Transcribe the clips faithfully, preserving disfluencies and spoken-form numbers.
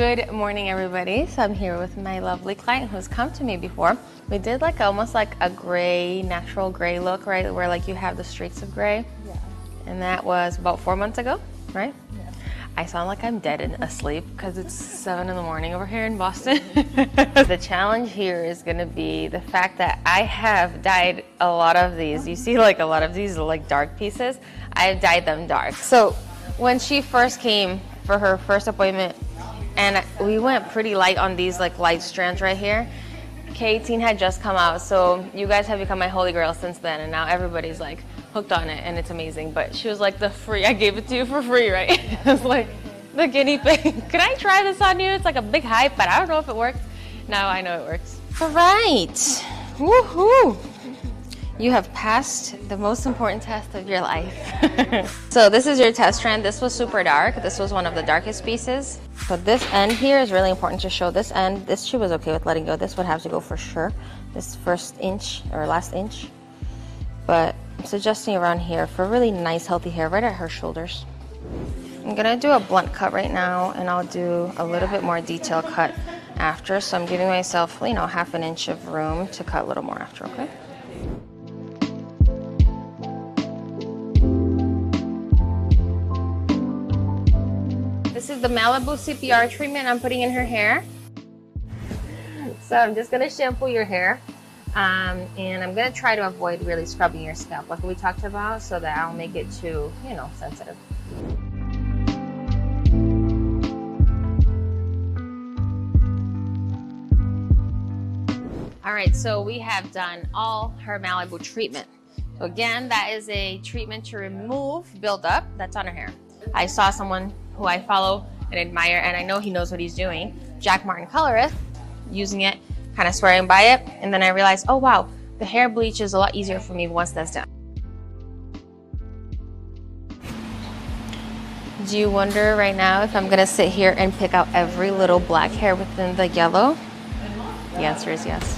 Good morning, everybody. So I'm here with my lovely client who's come to me before. We did like almost like a gray, natural gray look, right? Where like you have the streaks of gray. Yeah. And that was about four months ago, right? Yeah. I sound like I'm dead and asleep because it's seven in the morning over here in Boston. The challenge here is going to be the fact that I have dyed a lot of these. You see like a lot of these like dark pieces. I've dyed them dark. So when she first came for her first appointment, and we went pretty light on these like light strands right here. K eighteen had just come out, so you guys have become my holy grail since then, and now everybody's like hooked on it and it's amazing. But she was like, the free, I gave it to you for free, right? I was like, the guinea pig. Can I try this on you? It's like a big hype, but I don't know if it works. Now I know it works. All right, woohoo. You have passed the most important test of your life. So this is your test strand. This was super dark. This was one of the darkest pieces. So this end here is really important to show. This end, this she was okay with letting go. This would have to go for sure. This first inch or last inch. But I'm suggesting around here for really nice, healthy hair right at her shoulders. I'm gonna do a blunt cut right now, and I'll do a little bit more detail cut after. So I'm giving myself, you know, half an inch of room to cut a little more after, okay? This is the Malibu C P R treatment I'm putting in her hair. So I'm just gonna shampoo your hair. Um, and I'm gonna try to avoid really scrubbing your scalp like we talked about so that I don't make it too, you know, sensitive. All right, so we have done all her Malibu treatment. So again, that is a treatment to remove buildup that's on her hair. I saw someone who I follow and admire, and I know he knows what he's doing, Jack Martin colorist, using it, kind of swearing by it, and then I realized, oh wow, the hair bleach is a lot easier for me once that's done. Do you wonder right now if I'm gonna sit here and pick out every little black hair within the yellow? The answer is yes.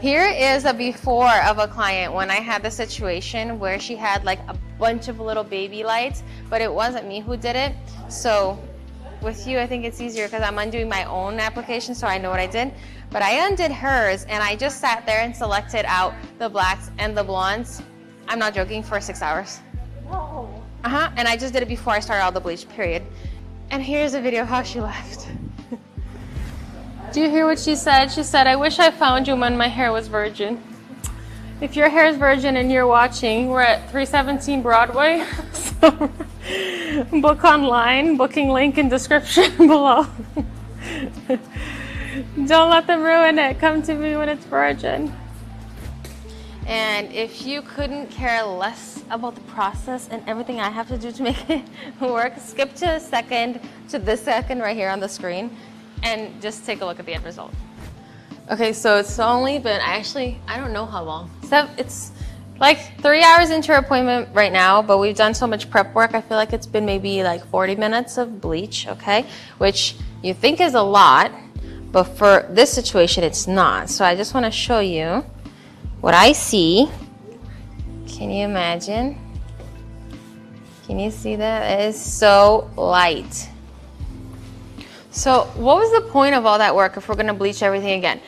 Here is a before of a client when I had the situation where she had like a bunch of little baby lights, but it wasn't me who did it. So with you, I think it's easier because I'm undoing my own application, so I know what I did. But I undid hers, and I just sat there and selected out the blacks and the blondes. I'm not joking, for six hours. Whoa. Uh-huh, and I just did it before I started all the bleach, period. And here's a video of how she left. Do you hear what she said? She said, I wish I found you when my hair was virgin. If your hair is virgin and you're watching, we're at three seventeen Broadway. So book online, booking link in description below. Don't let them ruin it. Come to me when it's virgin. And if you couldn't care less about the process and everything I have to do to make it work, skip to a second, to this second right here on the screen, and just take a look at the end result. Okay, so it's only been, actually, I don't know how long. It's like three hours into our appointment right now, but we've done so much prep work, I feel like it's been maybe like forty minutes of bleach, okay? Which you think is a lot, but for this situation, it's not. So I just wanna show you what I see. Can you imagine? Can you see that? It is so light. So what was the point of all that work if we're gonna bleach everything again?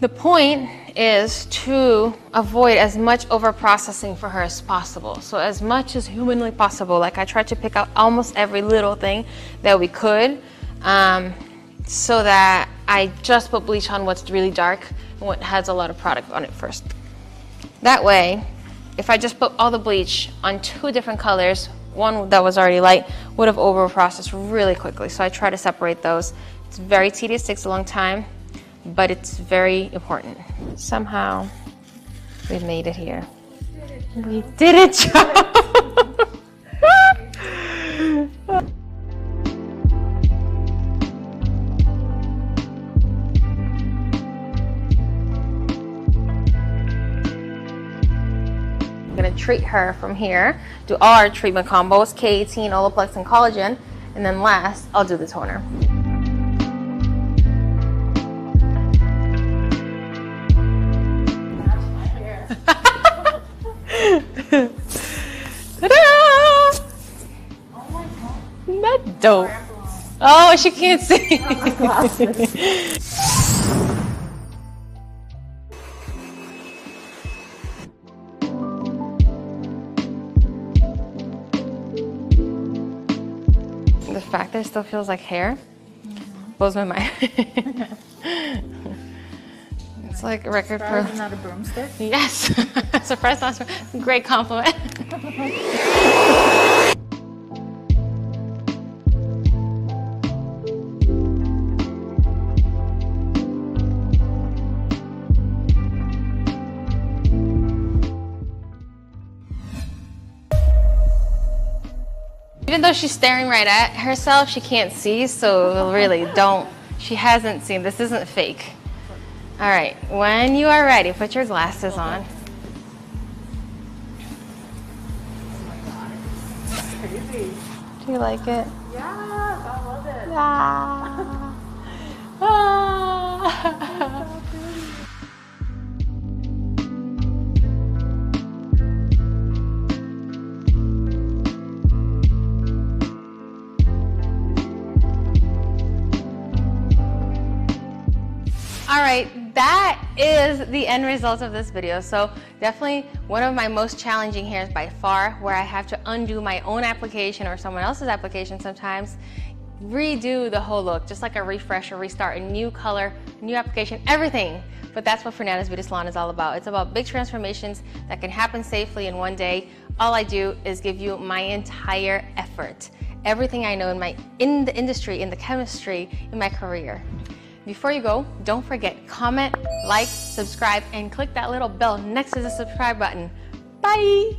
The point is to avoid as much over-processing for her as possible. So as much as humanly possible, like I tried to pick out almost every little thing that we could, um, so that I just put bleach on what's really dark and what has a lot of product on it first. That way, if I just put all the bleach on two different colors, one that was already light would have overprocessed really quickly. So I try to separate those. It's very tedious, takes a long time, but it's very important. Somehow we made it here. We did it, Joe. Treat her from here, do all our treatment combos, K eighteen, Olaplex, and collagen, and then last, I'll do the toner. Ta-da! dope. Oh, she can't see. The fact that it still feels like hair blows my mind. It's like a record for not a broomstick. Yes, surprise! Not surprise. Great compliment. Even though she's staring right at herself, she can't see, so really don't. She hasn't seen. This isn't fake. All right, when you are ready, put your glasses on. It's crazy. Do you like it? Yeah, I love it. Ah. Ah. All right. That is the end result of this video. So definitely one of my most challenging hairs by far, where I have to undo my own application or someone else's application sometimes, redo the whole look, just like a refresh or restart, a new color, new application, everything. But that's what Fernanda's Beauty Salon is all about. It's about big transformations that can happen safely in one day. All I do is give you my entire effort, everything I know in, my, in the industry, in the chemistry, in my career. Before you go, don't forget, comment, like, subscribe, and click that little bell next to the subscribe button. Bye!